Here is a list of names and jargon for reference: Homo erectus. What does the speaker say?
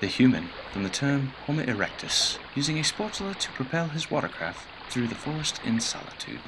the human from the term Homo erectus, using a spatula to propel his watercraft through the forest in solitude.